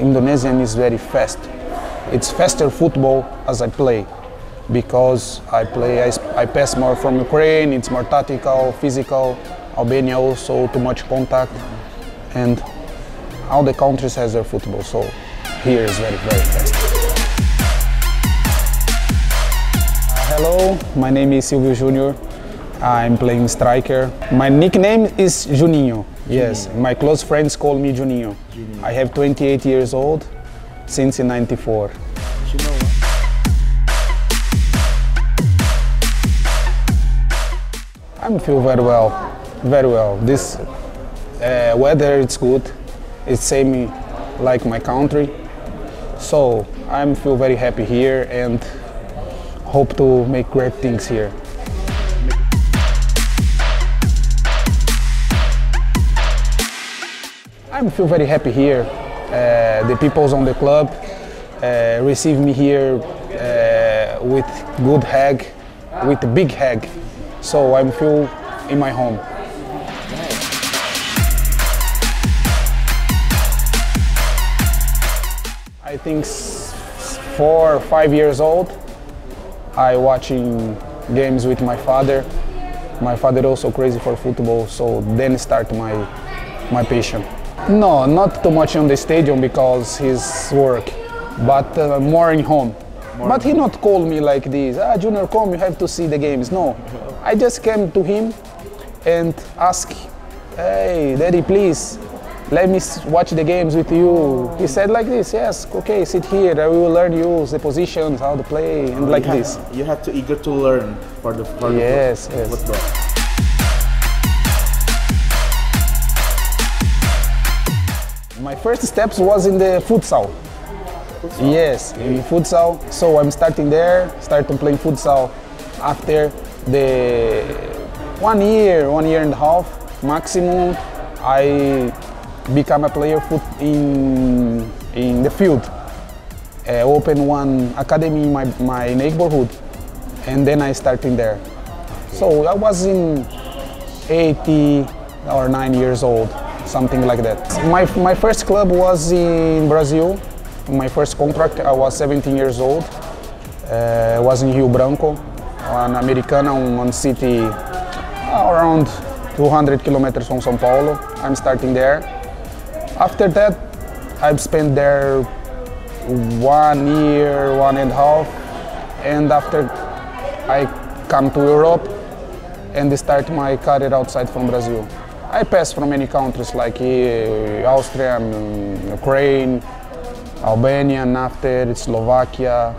Indonesian is very fast. It's faster football as I play, because I pass more from Ukraine. It's more tactical, physical. Albania also too much contact, and all the countries has their football. So here is very fast. Hello, my name is Silvio Junior. I'm playing striker. My nickname is Juninho. Yes, my close friends call me Juninho. I have 28 years old since in 94. I feel very well, very well. This weather, it's good. It's same like my country. So I feel very happy here and hope to make great things here. I feel very happy here. The people on the club receive me here with good hug, with a big hug. So I feel in my home. I think 4 or 5 years old, I watching games with my father. My father also crazy for football, so then start my passion. No, not too much on the stadium because his work, but more in home. But he not call me like this, Junior, come, you have to see the games. No, I just came to him and ask, hey, daddy, please, let me watch the games with you. He said like this, yes, okay, sit here, I will learn you the positions, how to play, and like this. You have to eager to learn for the football. Yes, yes. My first steps was in the futsal. Futsal? Yes, in futsal. So I'm starting there, started playing futsal after the 1 year and a half maximum. I become a player in the field. I open one academy in my neighborhood, and then I start in there. So I was in 8 or 9 years old, something like that. My first club was in Brazil. My first contract, I was 17 years old. I was in Rio Branco, an Americana, one city around 200 kilometers from São Paulo. I'm starting there. After that, I've spent there 1 year, 1 and a half. And after I come to Europe and start my career outside from Brazil. I passed from many countries like Austria, Ukraine, Albania, after Slovakia,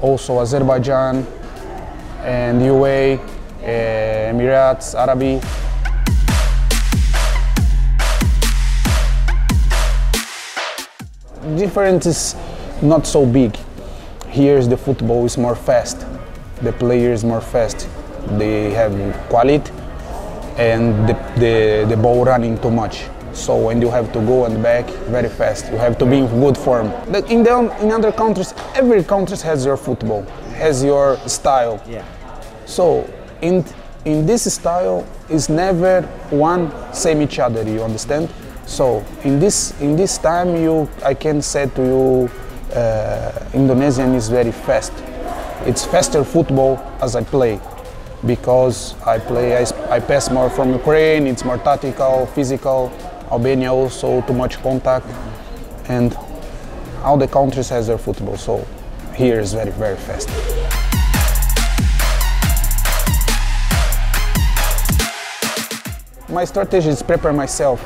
also Azerbaijan, and UAE, Emirates, Arabi. The difference is not so big. Here the football is more fast, the player is more fast, they have quality, and the ball running too much. So when you have to go and back very fast, you have to be in good form. In other countries, every country has their football, has your style. Yeah. So in this style, is never one same each other. You understand? So in this time, I can say to you, Indonesian is very fast. It's faster football as I play, because I pass more from Ukraine. It's more tactical, physical. Albania also too much contact, and all the countries has their football, so here is very fast. My strategy is prepare myself.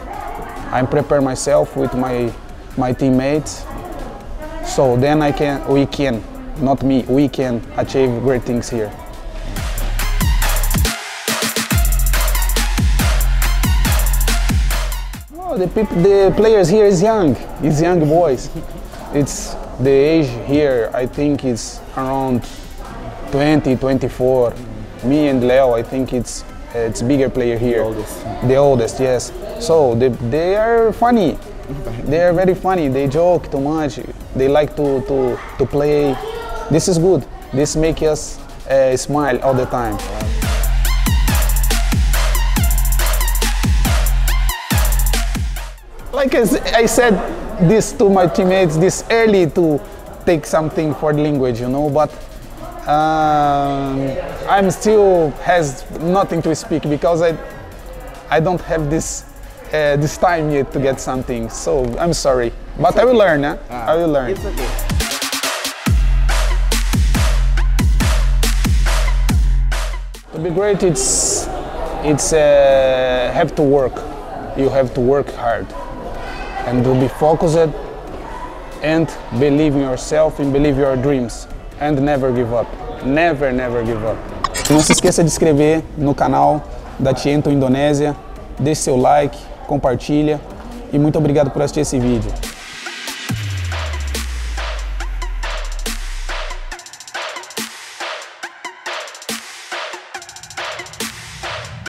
I prepare myself with my teammates, so then we can achieve great things here. The players here is young. It's young boys. It's the age here. I think it's around 20, 24. Me and Leo, I think it's bigger player here. The oldest, yes. So they are funny. They are very funny. They joke too much. They like to play. This is good. This makes us smile all the time. Like I said, this to my teammates this early to take something for the language, you know, but I'm still has nothing to speak because I don't have this time yet to get something, so I'm sorry, but I will learn, huh? I will learn. It's okay. To be great, it's have to work. You have to work hard and to be focused and believe in yourself and believe your dreams and never give up. Never, never give up. Não se esqueça de inscrever no canal da Tiento Indonésia, deixe seu like, compartilha e muito obrigado por assistir esse vídeo.